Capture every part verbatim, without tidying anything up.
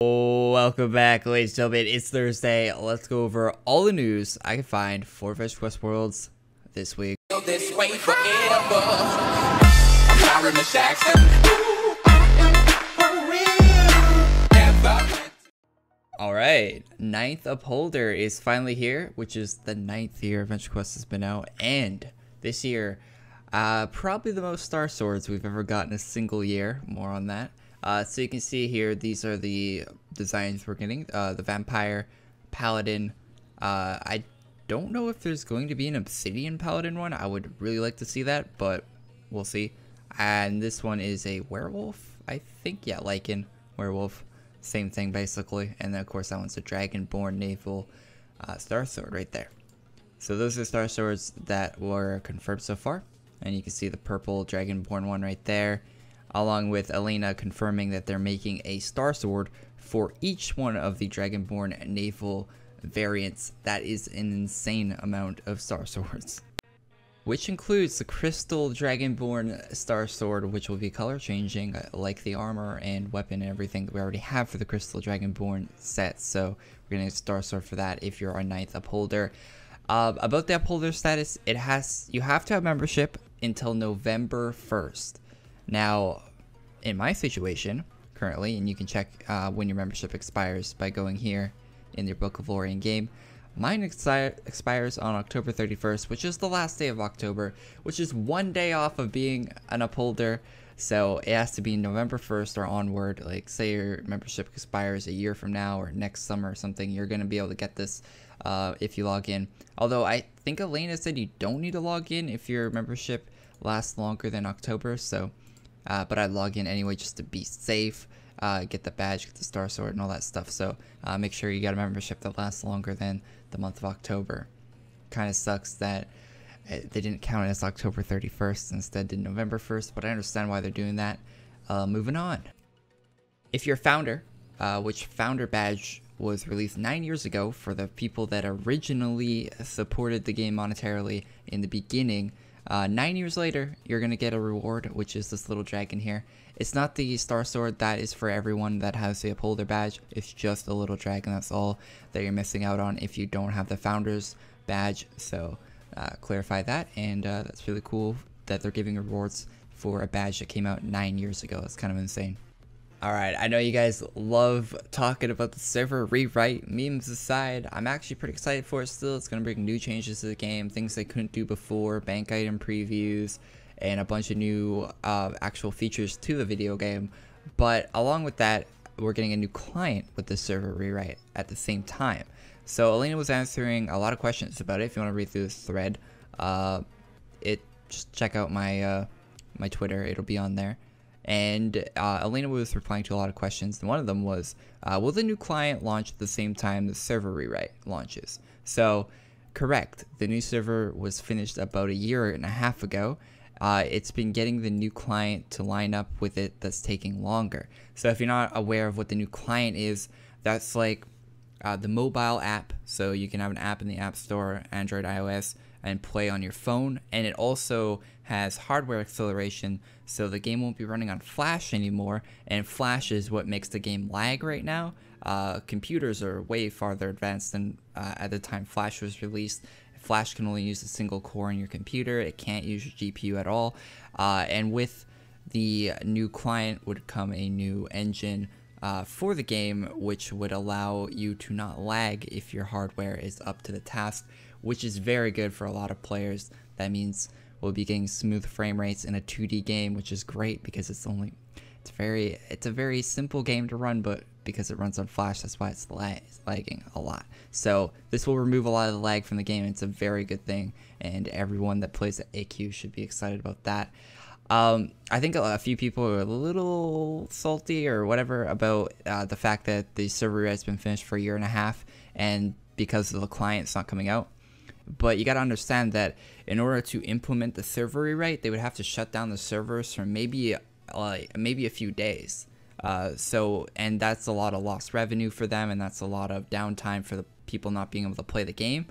Welcome back, ladies and gentlemen. It's Thursday. Let's go over all the news I can find for Adventure Quest Worlds this week. This way forever. All right, Ninth Upholder is finally here, which is the ninth year Adventure Quest has been out, and this year, uh, probably the most Star Swords we've ever gotten a single year. More on that. Uh, so you can see here, these are the designs we're getting. Uh, the Vampire, Paladin. Uh, I don't know if there's going to be an Obsidian Paladin one. I would really like to see that, but we'll see. And this one is a Werewolf, I think. Yeah, Lycan, Werewolf. Same thing, basically. And then, of course, that one's a Dragonborn Naval uh, Star Sword right there. So those are Star Swords that were confirmed so far. And you can see the purple Dragonborn one right there, along with Alina confirming that they're making a Star Sword for each one of the Dragonborn naval variants. That is an insane amount of Star Swords, which includes the Crystal Dragonborn Star Sword, which will be color changing, like the armor and weapon and everything that we already have for the Crystal Dragonborn set. So we're getting a Star Sword for that if you're a Ninth Upholder. Uh, about the Upholder status, it has you have to have membership until November first. Now, in my situation currently, and you can check uh, when your membership expires by going here in your Book of Lorien game. Mine exi expires on October thirty-first, which is the last day of October, which is one day off of being an Upholder. So it has to be November first or onward. Like, say your membership expires a year from now or next summer or something, you're going to be able to get this uh, if you log in. Although I think Alina said you don't need to log in if your membership lasts longer than October. So Uh, but I log in anyway just to be safe, uh, get the badge, get the Star Sword, and all that stuff. So uh, make sure you got a membership that lasts longer than the month of October. Kind of sucks that they didn't count it as October thirty-first, instead did November first, but I understand why they're doing that. Uh, moving on. If you're a founder, uh, which founder badge was released nine years ago for the people that originally supported the game monetarily in the beginning. Uh, nine years later, you're going to get a reward, which is this little dragon here. It's not the Star Sword. That is for everyone that has the Upholder badge. It's just a little dragon. That's all that you're missing out on if you don't have the Founder's badge. So uh, clarify that. And uh, that's really cool that they're giving rewards for a badge that came out nine years ago. That's kind of insane. All right, I know you guys love talking about the server rewrite. Memes aside, I'm actually pretty excited for it still. It's going to bring new changes to the game, things they couldn't do before, bank item previews, and a bunch of new uh, actual features to the video game. But along with that, we're getting a new client with the server rewrite at the same time. So Alina was answering a lot of questions about it. If you want to read through this thread, uh, it just check out my, uh, my Twitter. It'll be on there. And uh, Alina was replying to a lot of questions, and one of them was, uh, will the new client launch at the same time the server rewrite launches? So, correct. The new server was finished about a year and a half ago. Uh, it's been getting the new client to line up with it that's taking longer. So if you're not aware of what the new client is, that's like uh, the mobile app. So you can have an app in the App Store, Android, iOS, and play on your phone, and it also has hardware acceleration, so the game won't be running on Flash anymore, and Flash is what makes the game lag right now. Uh, computers are way farther advanced than uh, at the time Flash was released. Flash can only use a single core in your computer, it can't use your G P U at all, uh, and with the new client would come a new engine Uh, for the game, which would allow you to not lag if your hardware is up to the task, which is very good for a lot of players. That means we'll be getting smooth frame rates in a two D game, which is great because it's only it's very it's a very simple game to run, but because it runs on Flash, that's why it's, la it's lagging a lot. So this will remove a lot of the lag from the game. It's a very good thing, and everyone that plays at A Q should be excited about that. Um, I think a few people are a little salty or whatever about uh, the fact that the server rewrite has been finished for a year and a half, and because of the client's not coming out. But you got to understand that in order to implement the server rewrite, they would have to shut down the servers for maybe uh, maybe a few days. Uh, so and that's a lot of lost revenue for them, and that's a lot of downtime for the people not being able to play the game.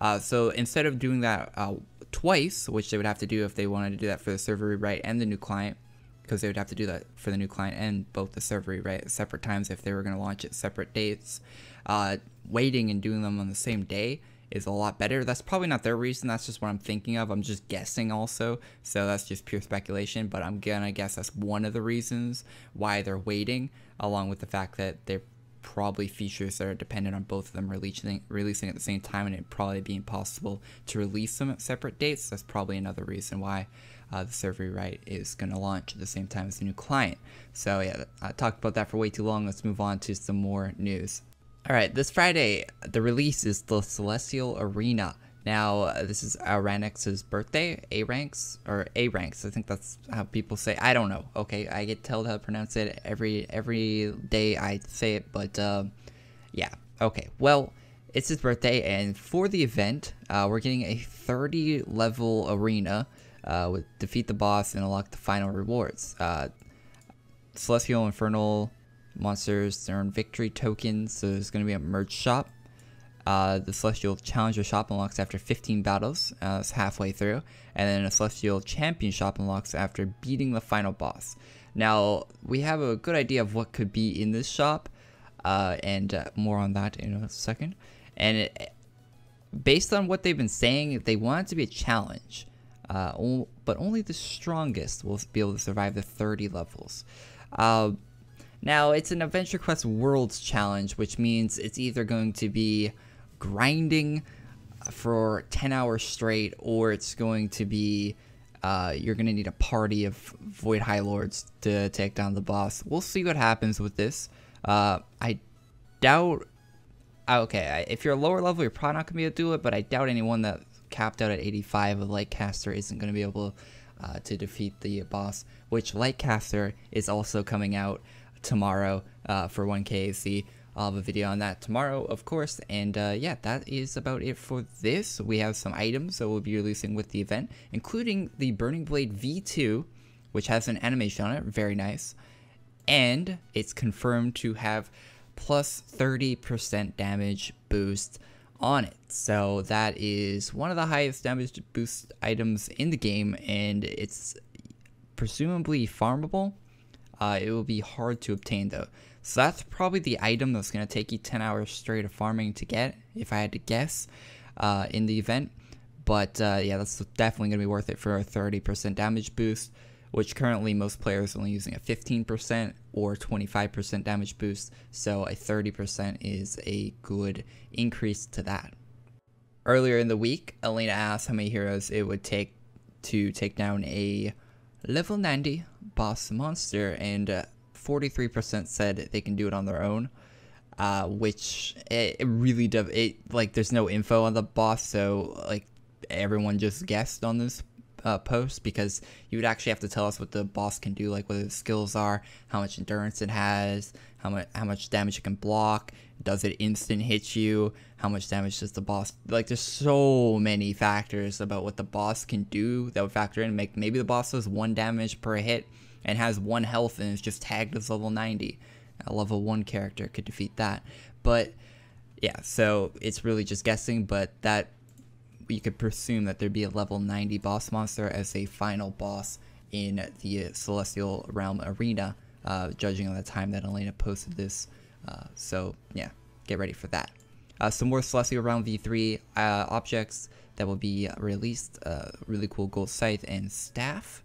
Uh, so instead of doing that Uh, twice, which they would have to do if they wanted to do that for the server rewrite and the new client, because they would have to do that for the new client and both the server, right, at separate times if they were going to launch at separate dates. Uh, waiting and doing them on the same day is a lot better. That's probably not their reason. That's just what I'm thinking of. I'm just guessing also, so that's just pure speculation, but I'm gonna guess that's one of the reasons why they're waiting, along with the fact that they're probably features that are dependent on both of them releasing releasing at the same time, and it probably be impossible to release them at separate dates. That's probably another reason why uh, the server right is going to launch at the same time as the new client. So yeah, I talked about that for way too long. Let's move on to some more news. Alright, this Friday, the release is the Celestial Arena. Now, uh, this is Aranex's birthday, A-Ranks, or A-Ranks, I think that's how people say, I don't know, okay, I get told how to pronounce it every every day I say it, but, uh, yeah, okay, well, it's his birthday, and for the event, uh, we're getting a thirty level arena, uh, with defeat the boss and unlock the final rewards, uh, Celestial Infernal monsters earn victory tokens, so there's going to be a merch shop. Uh, the Celestial Challenger shop unlocks after fifteen battles, uh, it's halfway through, and then a Celestial Champion shop unlocks after beating the final boss. Now, we have a good idea of what could be in this shop, uh, and uh, more on that in a second. And it, based on what they've been saying, they want it to be a challenge, uh, o but only the strongest will be able to survive the thirty levels. Uh, Now, it's an Adventure Quest Worlds challenge, which means it's either going to be grinding for ten hours straight, or it's going to be, uh, you're going to need a party of Void High Lords to take down the boss. We'll see what happens with this. Uh, I doubt, okay, if you're a lower level, you're probably not going to be able to do it, but I doubt anyone that capped out at eighty-five of Lightcaster isn't going to be able uh, to defeat the boss, which Lightcaster is also coming out tomorrow uh, for one K A C. I'll have a video on that tomorrow, of course. And uh, yeah, that is about it for this. We have some items that we'll be releasing with the event, including the Burning Blade V two, which has an animation on it, very nice. And it's confirmed to have plus thirty percent damage boost on it. So that is one of the highest damage boost items in the game, and it's presumably farmable. Uh, it will be hard to obtain though. So that's probably the item that's going to take you ten hours straight of farming to get, if I had to guess, uh, in the event. But uh, yeah, that's definitely going to be worth it for a thirty percent damage boost, which currently most players are only using a fifteen percent or twenty-five percent damage boost. So a thirty percent is a good increase to that. Earlier in the week, Alina asked how many heroes it would take to take down a level ninety boss monster, and uh, forty-three percent said they can do it on their own, uh, which it, it really does. It like there's no info on the boss, so like everyone just guessed on this uh, post, because you would actually have to tell us what the boss can do, like what his skills are, how much endurance it has, how much how much damage it can block, does it instant hit you, how much damage does the boss, like there's so many factors about what the boss can do that would factor in. Make maybe the boss does one damage per hit and has one health and is just tagged as level ninety. A level one character could defeat that. But yeah, so it's really just guessing, but that you could presume that there'd be a level ninety boss monster as a final boss in the Celestial Realm Arena, uh, judging on the time that Alina posted this. Uh, so yeah, get ready for that. Uh, some more Celestial Realm V three uh, objects that will be released, uh, really cool gold scythe and staff,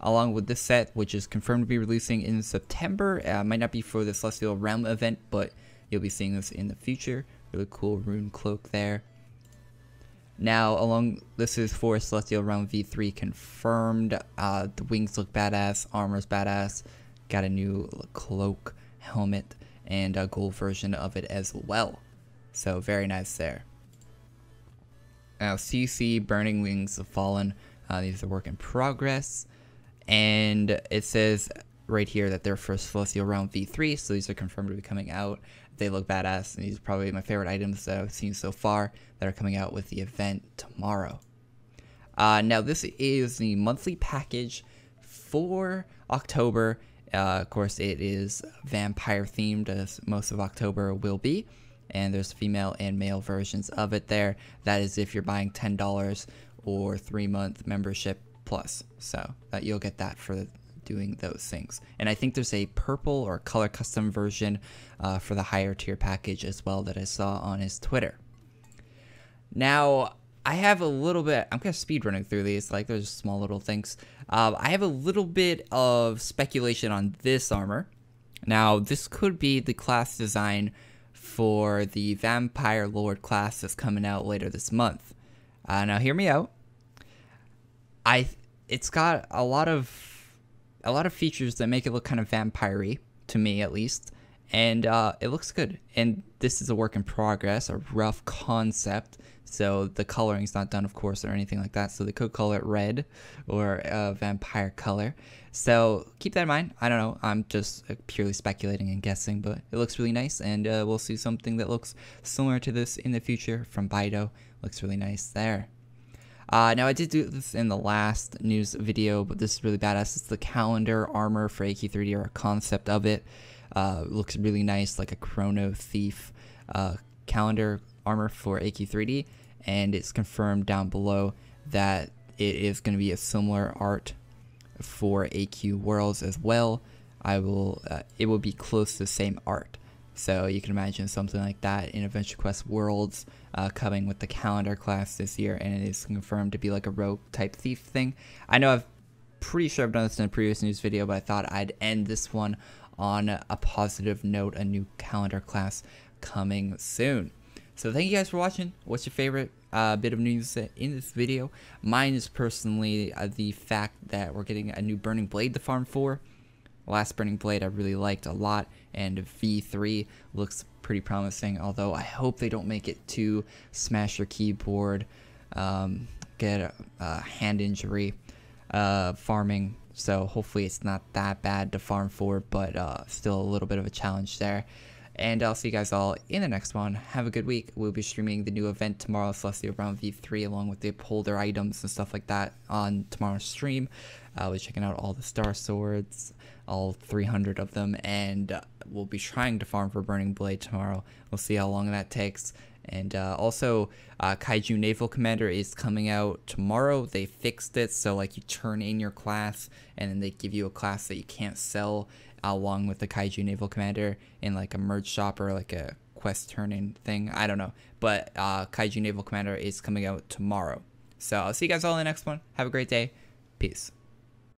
along with this set, which is confirmed to be releasing in September. Uh, might not be for the Celestial Realm event, but you'll be seeing this in the future. Really cool rune cloak there. Now, along this is for Celestial Realm V three confirmed. Uh, the wings look badass, armor's badass, got a new cloak, helmet, and a gold version of it as well. So very nice there. Now C C, Burning Wings of Fallen, uh, these are work in progress. And it says right here that they're for Celestial Realm V three, so these are confirmed to be coming out. They look badass, and these are probably my favorite items that I've seen so far that are coming out with the event tomorrow. Uh, now this is the monthly package for October. Uh, of course, it is vampire themed, as most of October will be, and there's female and male versions of it there. That is if you're buying ten dollars or three month membership plus, so that you'll get that for doing those things. And I think there's a purple or color custom version uh, for the higher tier package as well that I saw on his Twitter. Now, I have a little bit, I'm kind of speed running through these, like those small little things. Uh, I have a little bit of speculation on this armor. Now, this could be the class design for the Vampire Lord class that's coming out later this month. Uh, now, hear me out. I it's got a lot of a lot of features that make it look kind of vampire-y, to me at least, and uh, it looks good. And this is a work in progress, a rough concept. So the coloring's not done, of course, or anything like that. So they could call it red or a vampire color. So keep that in mind. I don't know. I'm just purely speculating and guessing, but it looks really nice. And uh, we'll see something that looks similar to this in the future from Bido. Looks really nice there. Uh, now, I did do this in the last news video, but this is really badass. It's the calendar armor for A Q three D, or a concept of it. Uh, looks really nice, like a Chrono Thief uh, calendar armor for A Q three D, and it's confirmed down below that it is going to be a similar art for A Q Worlds as well. I will uh, it will be close to the same art, so you can imagine something like that in Adventure Quest Worlds uh, coming with the calendar class this year, and it is confirmed to be like a rogue type thief thing. I know I've pretty sure I've done this in a previous news video, but I thought I'd end this one on a positive note, a new calendar class coming soon. So thank you guys for watching. What's your favorite uh, bit of news in this video? Mine is personally uh, the fact that we're getting a new Burning Blade to farm for. Last Burning Blade I really liked a lot, and V three looks pretty promising, although I hope they don't make it to smash your keyboard, um, get a, a hand injury uh, farming. So hopefully it's not that bad to farm for, but uh, still a little bit of a challenge there. And I'll see you guys all in the next one. Have a good week. We'll be streaming the new event tomorrow, Celestial Realm V three, along with the upholder items and stuff like that on tomorrow's stream. Uh, we'll be checking out all the Star Swords, all three hundred of them, and uh, we'll be trying to farm for Burning Blade tomorrow. We'll see how long that takes. And uh, also, uh, Kaiju Naval Commander is coming out tomorrow. They fixed it, so like you turn in your class, and then they give you a class that you can't sell along with the Kaiju Naval Commander in like a merge shop or like a quest turn-in thing. I don't know. But uh, Kaiju Naval Commander is coming out tomorrow. So I'll see you guys all in the next one. Have a great day. Peace.